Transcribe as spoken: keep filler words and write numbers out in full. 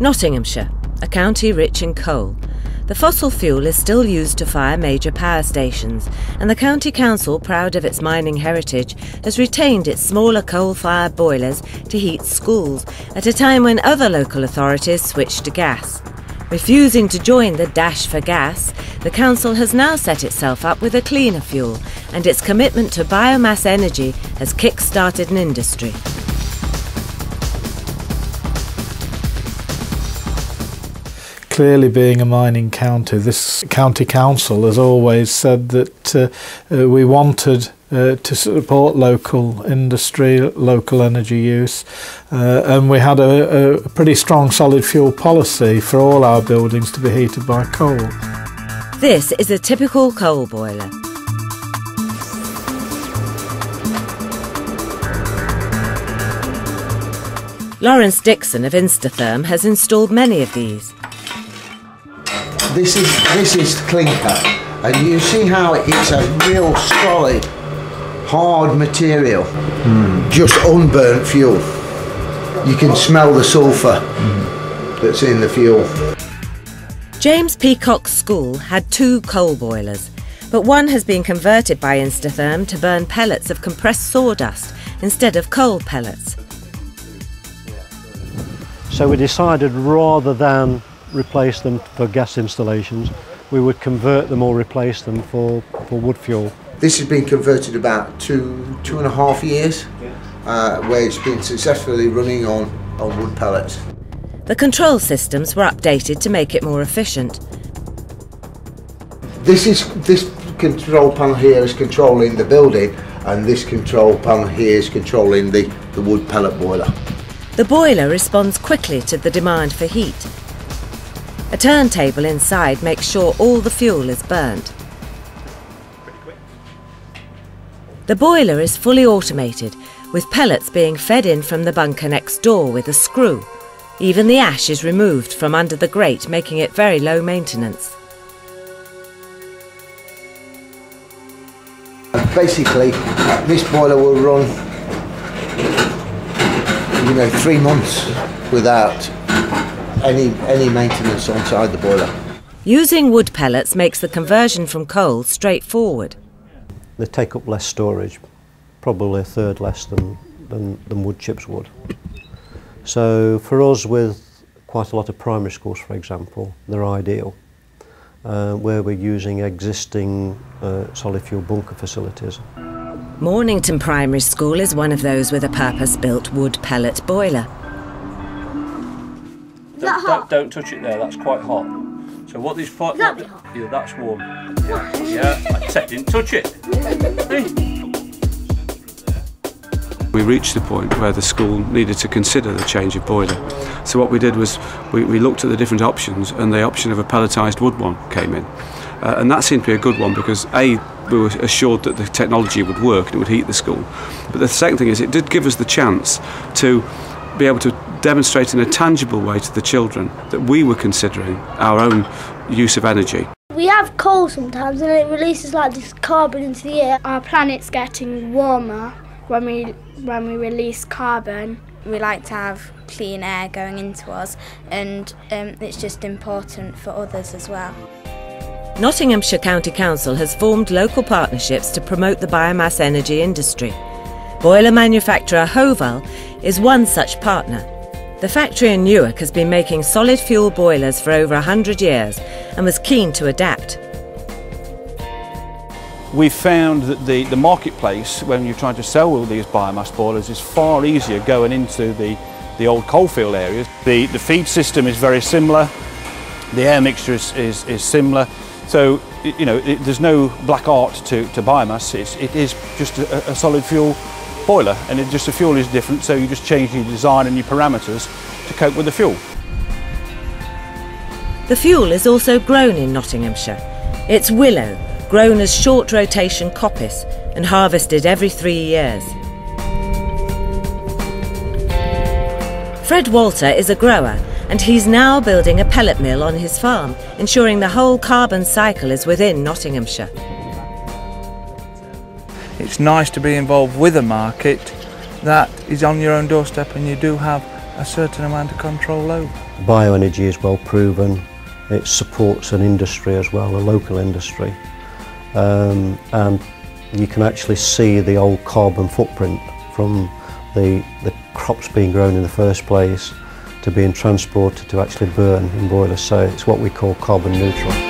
Nottinghamshire, a county rich in coal. The fossil fuel is still used to fire major power stations, and the County Council, proud of its mining heritage, has retained its smaller coal-fired boilers to heat schools at a time when other local authorities switched to gas. Refusing to join the dash for gas, the Council has now set itself up with a cleaner fuel, and its commitment to biomass energy has kick-started an industry. Clearly, being a mining county, this county council has always said that uh, uh, we wanted uh, to support local industry, local energy use, uh, and we had a, a pretty strong solid fuel policy for all our buildings to be heated by coal. This is a typical coal boiler. Lawrence Dixon of Instatherm has installed many of these. This is this is clinker, and you see how it's a real solid, hard material, mm. just unburnt fuel. You can smell the sulphur mm. that's in the fuel. James Peacock's school had two coal boilers, but one has been converted by Instatherm to burn pellets of compressed sawdust instead of coal pellets. So we decided rather than replace them for gas installations, we would convert them or replace them for, for wood fuel. This has been converted about two, two and a half years, uh, where it's been successfully running on, on wood pellets. The control systems were updated to make it more efficient. This, is, this control panel here is controlling the building, and this control panel here is controlling the, the wood pellet boiler. The boiler responds quickly to the demand for heat. A turntable inside makes sure all the fuel is burnt. The boiler is fully automated, with pellets being fed in from the bunker next door with a screw. Even the ash is removed from under the grate, making it very low maintenance. Basically, this boiler will run, you know, three months without Any, any maintenance inside the boiler. Using wood pellets makes the conversion from coal straightforward. They take up less storage, probably a third less than, than, than wood chips would. So for us, with quite a lot of primary schools, for example, they're ideal, uh, where we're using existing uh, solid fuel bunker facilities. Mornington Primary School is one of those with a purpose-built wood pellet boiler. Don't, don't, don't touch it there, that's quite hot. So what these pot that yeah, that's warm. Yeah, yeah, I said didn't touch it. We reached the point where the school needed to consider the change of boiler. So what we did was we, we looked at the different options, and the option of a pelletised wood one came in. Uh, and that seemed to be a good one because A, we were assured that the technology would work and it would heat the school. But the second thing is it did give us the chance to be able to demonstrate in a tangible way to the children that we were considering our own use of energy. We have coal sometimes, and it releases like this carbon into the air. Our planet's getting warmer when we when we release carbon. We like to have clean air going into us, and um, it's just important for others as well. Nottinghamshire County Council has formed local partnerships to promote the biomass energy industry. Boiler manufacturer Hoval is one such partner. The factory in Newark has been making solid fuel boilers for over a hundred years and was keen to adapt. We've found that the, the marketplace, when you're trying to sell all these biomass boilers, is far easier going into the, the old coalfield areas. The, the feed system is very similar, the air mixture is, is, is similar. So, you know, it, there's no black art to, to biomass, it's, it is just a, a solid fuel boiler, and it just the fuel is different, so you just change your design and your parameters to cope with the fuel. The fuel is also grown in Nottinghamshire. It's willow, grown as short rotation coppice and harvested every three years. Fred Walter is a grower, and he's now building a pellet mill on his farm, ensuring the whole carbon cycle is within Nottinghamshire. It's nice to be involved with a market that is on your own doorstep, and you do have a certain amount of control over. Bioenergy is well proven. It supports an industry as well, a local industry. Um, and you can actually see the old carbon footprint from the, the crops being grown in the first place to being transported to actually burn in boilers. So it's what we call carbon neutral.